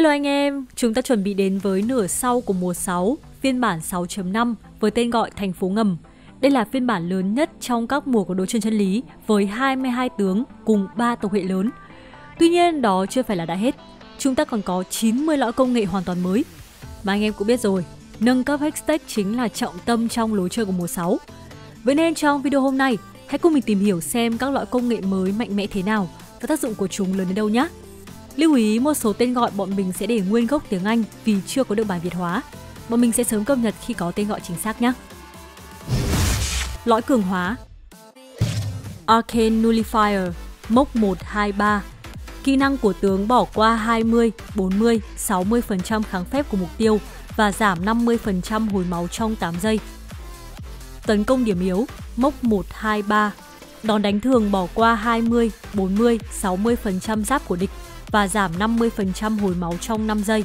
Hello anh em, chúng ta chuẩn bị đến với nửa sau của mùa 6, phiên bản 6.5 với tên gọi Thành phố Ngầm. Đây là phiên bản lớn nhất trong các mùa của Đấu Trường Chân Lý với 22 tướng cùng 3 tộc hệ lớn. Tuy nhiên đó chưa phải là đã hết, chúng ta còn có 90 lõi công nghệ hoàn toàn mới. Mà anh em cũng biết rồi, nâng cấp Hextech chính là trọng tâm trong lối chơi của mùa 6. Vậy nên trong video hôm nay, hãy cùng mình tìm hiểu xem các loại công nghệ mới mạnh mẽ thế nào và tác dụng của chúng lớn đến đâu nhé. Lưu ý một số tên gọi bọn mình sẽ để nguyên gốc tiếng Anh vì chưa có được bản Việt hóa. Bọn mình sẽ sớm cập nhật khi có tên gọi chính xác nhé. Lõi cường hóa Arcane Nullifier, mốc 123. Kỹ năng của tướng bỏ qua 20, 40, 60% kháng phép của mục tiêu và giảm 50% hồi máu trong 8 giây. Tấn công điểm yếu, mốc 123. Đòn đánh thường bỏ qua 20, 40, 60% giáp của địch và giảm 50% hồi máu trong 5 giây.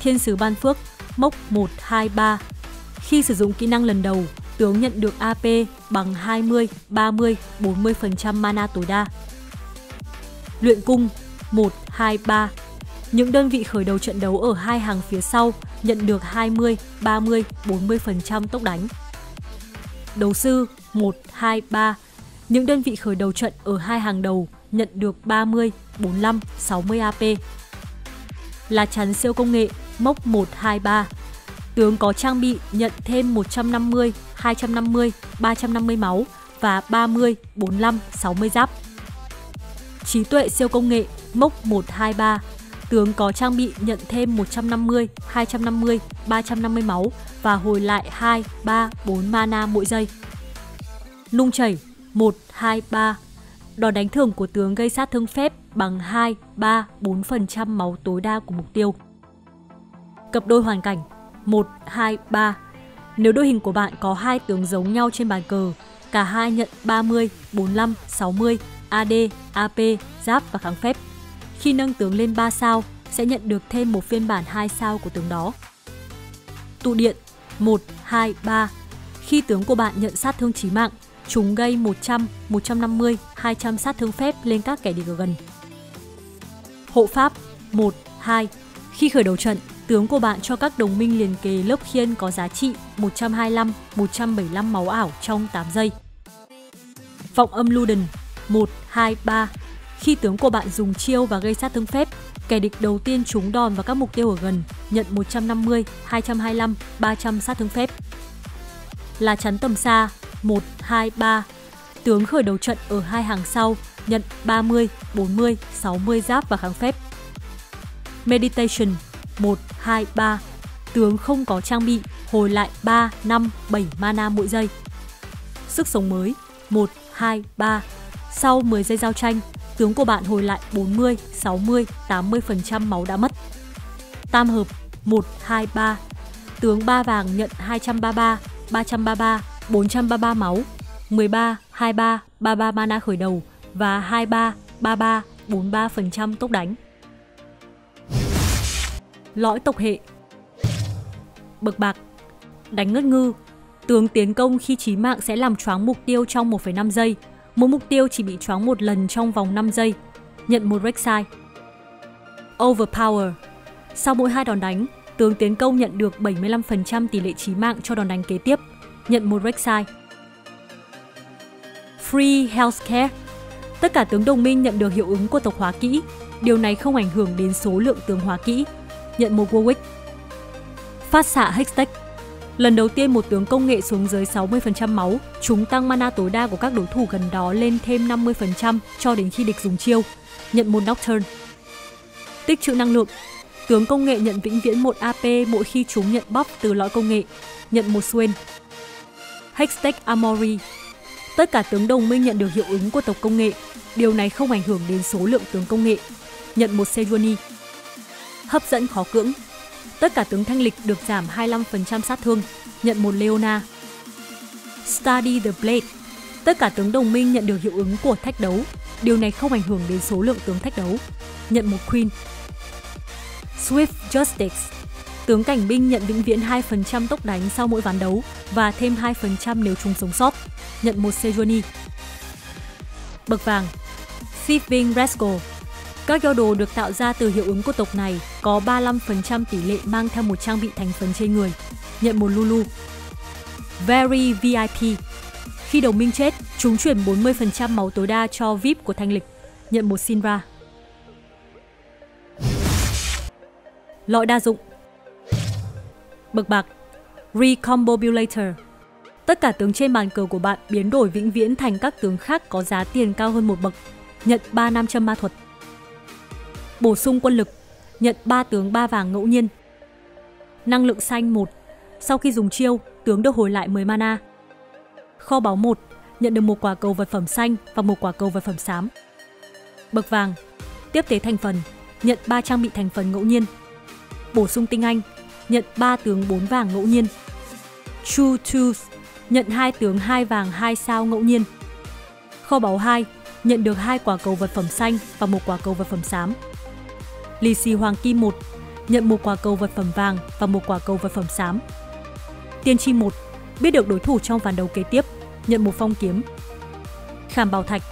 Thiên sứ ban phước, mốc 123. Khi sử dụng kỹ năng lần đầu, tướng nhận được AP bằng 20, 30, 40% mana tối đa. Luyện cung, 123. Những đơn vị khởi đầu trận đấu ở hai hàng phía sau nhận được 20, 30, 40% tốc đánh. Đấu sư, 123. Những đơn vị khởi đầu trận ở hai hàng đầu nhận được 30, 45, 60 AP. Lá chắn siêu công nghệ, mốc 123. Tướng có trang bị nhận thêm 150, 250, 350 máu và 30, 45, 60 giáp. Trí tuệ siêu công nghệ, mốc 123. Tướng có trang bị nhận thêm 150, 250, 350 máu và hồi lại 2, 3, 4 mana mỗi giây. Nung chảy, 123. Đòn đánh thường của tướng gây sát thương phép bằng 2, 3, 4% máu tối đa của mục tiêu. Cặp đôi hoàn cảnh, 1, 2, 3. Nếu đội hình của bạn có hai tướng giống nhau trên bàn cờ, cả hai nhận 30, 45, 60, AD, AP, giáp và kháng phép. Khi nâng tướng lên 3 sao, sẽ nhận được thêm một phiên bản 2 sao của tướng đó. Tụ điện, 1, 2, 3. Khi tướng của bạn nhận sát thương chí mạng, chúng gây 100, 150, 200 sát thương phép lên các kẻ địch ở gần. Hộ pháp, 1, 2. Khi khởi đầu trận, tướng của bạn cho các đồng minh liền kề lớp khiên có giá trị 125, 175 máu ảo trong 8 giây. Vọng âm Luden, 1, 2, 3. Khi tướng của bạn dùng chiêu và gây sát thương phép, kẻ địch đầu tiên trúng đòn vào các mục tiêu ở gần, nhận 150, 225, 300 sát thương phép. Lá chắn tầm xa, 1, 2, 3. Tướng khởi đầu trận ở hai hàng sau, nhận 30, 40, 60 giáp và kháng phép. Meditation, 1, 2, 3. Tướng không có trang bị, hồi lại 3, 5, 7 mana mỗi giây. Sức sống mới, 1, 2, 3. Sau 10 giây giao tranh, tướng của bạn hồi lại 40, 60, 80% máu đã mất. Tam hợp, 1, 2, 3. Tướng 3 vàng nhận 233, 333, 433 máu, 13, 23, 33 mana khởi đầu và 23, 33, 43% tốc đánh. Lõi tộc hệ bậc bạc, đánh ngất ngư. Tướng tiến công khi chí mạng sẽ làm choáng mục tiêu trong 1,5 giây. Mỗi mục tiêu chỉ bị choáng một lần trong vòng 5 giây, nhận một Rek'Sai. Overpower. Sau mỗi 2 đòn đánh, tướng tiến công nhận được 75% tỷ lệ chí mạng cho đòn đánh kế tiếp, nhận một Rek'Sai. Free Healthcare. Tất cả tướng đồng minh nhận được hiệu ứng của tộc hóa kỹ. Điều này không ảnh hưởng đến số lượng tướng hóa kỹ, nhận một Warwick. Phát xạ Hextech. Lần đầu tiên một tướng công nghệ xuống dưới 60% máu, chúng tăng mana tối đa của các đối thủ gần đó lên thêm 50% cho đến khi địch dùng chiêu, nhận một Nocturne. Tích trữ năng lượng. Tướng công nghệ nhận vĩnh viễn 1 AP mỗi khi chúng nhận buff từ lõi công nghệ, nhận một Swain. Hextech Armory. Tất cả tướng đồng minh nhận được hiệu ứng của tộc công nghệ. Điều này không ảnh hưởng đến số lượng tướng công nghệ, nhận một Sejuani. Hấp dẫn khó cưỡng. Tất cả tướng thanh lịch được giảm 25% sát thương, nhận một Leona. Study the Blade. Tất cả tướng đồng minh nhận được hiệu ứng của thách đấu. Điều này không ảnh hưởng đến số lượng tướng thách đấu, nhận một Queen. Swift Justice. Tướng cảnh binh nhận vĩnh viễn 2% tốc đánh sau mỗi ván đấu và thêm 2% nếu chúng sống sót, nhận một Sejuani. Bậc vàng Thieving Rascal. Các yêu đồ được tạo ra từ hiệu ứng của tộc này có 35% tỷ lệ mang theo một trang bị thành phần trên người. Nhận một Lulu. Very VIP. Khi đồng minh chết, chúng chuyển 40% máu tối đa cho VIP của thanh lịch. Nhận một Syndra. Lõi đa dụng. Bậc bạc. Recombobulator. Tất cả tướng trên bàn cờ của bạn biến đổi vĩnh viễn thành các tướng khác có giá tiền cao hơn một bậc. Nhận 3 nam châm ma thuật. Bổ sung quân lực. Nhận 3 tướng 3 vàng ngẫu nhiên. Năng lượng xanh 1. Sau khi dùng chiêu, tướng được hồi lại 10 mana. Kho báu 1. Nhận được một quả cầu vật phẩm xanh và một quả cầu vật phẩm xám. Bậc vàng. Tiếp tế thành phần. Nhận 3 trang bị thành phần ngẫu nhiên. Bổ sung tinh anh. Nhận 3 tướng 4 vàng ngẫu nhiên. True Tooth. Nhận 2 tướng 2 vàng 2 sao ngẫu nhiên. Kho báu 2. Nhận được 2 quả cầu vật phẩm xanh và một quả cầu vật phẩm xám. Lì xì hoàng kim 1. Nhận một quả cầu vật phẩm vàng và một quả cầu vật phẩm xám. Tiên tri 1. Biết được đối thủ trong ván đấu kế tiếp. Nhận một phong kiếm. Khảm bảo thạch.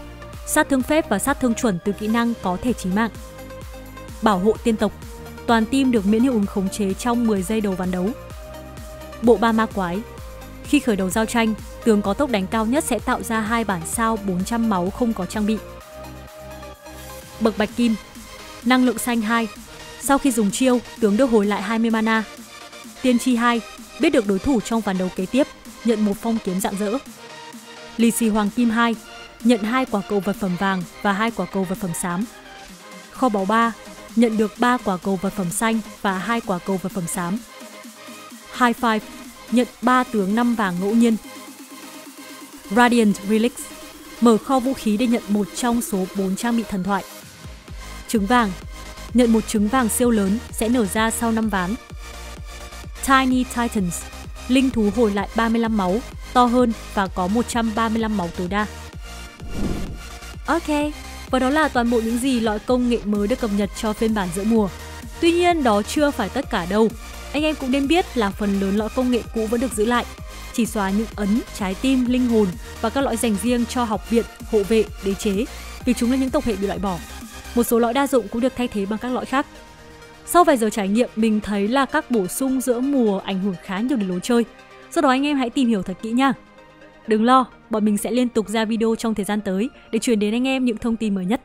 Sát thương phép và sát thương chuẩn từ kỹ năng có thể chí mạng. Bảo hộ tiên tộc. Toàn team được miễn hiệu ứng khống chế trong 10 giây đầu ván đấu. Bộ ba ma quái. Khi khởi đầu giao tranh, tướng có tốc đánh cao nhất sẽ tạo ra 2 bản sao 400 máu không có trang bị. Bậc bạch kim. Năng lượng xanh 2. Sau khi dùng chiêu, tướng được hồi lại 20 mana. Tiên tri 2. Biết được đối thủ trong ván đấu kế tiếp. Nhận một phong kiếm rạng rỡ. Lì xì hoàng kim 2. Nhận 2 quả cầu vật phẩm vàng và 2 quả cầu vật phẩm xám. Kho báu 3. Nhận được 3 quả cầu vật phẩm xanh và 2 quả cầu vật phẩm xám. High Five. Nhận 3 tướng 5 vàng ngẫu nhiên. Radiant Relics. Mở kho vũ khí để nhận một trong số 4 trang bị thần thoại. Trứng vàng. Nhận một trứng vàng siêu lớn sẽ nở ra sau 5 ván. Tiny Titans. Linh thú hồi lại 35 máu, to hơn và có 135 máu tối đa. Ok, và đó là toàn bộ những gì lõi công nghệ mới được cập nhật cho phiên bản giữa mùa. Tuy nhiên đó chưa phải tất cả đâu. Anh em cũng nên biết là phần lớn lõi công nghệ cũ vẫn được giữ lại, chỉ xóa những ấn, trái tim, linh hồn và các lõi dành riêng cho học viện, hộ vệ, đế chế vì chúng là những tộc hệ bị loại bỏ. Một số lõi đa dụng cũng được thay thế bằng các lõi khác. Sau vài giờ trải nghiệm, mình thấy là các bổ sung giữa mùa ảnh hưởng khá nhiều đến lối chơi. Do đó anh em hãy tìm hiểu thật kỹ nha. Đừng lo, bọn mình sẽ liên tục ra video trong thời gian tới để truyền đến anh em những thông tin mới nhất.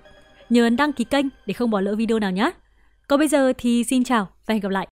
Nhớ ấn đăng ký kênh để không bỏ lỡ video nào nhé. Còn bây giờ thì xin chào và hẹn gặp lại.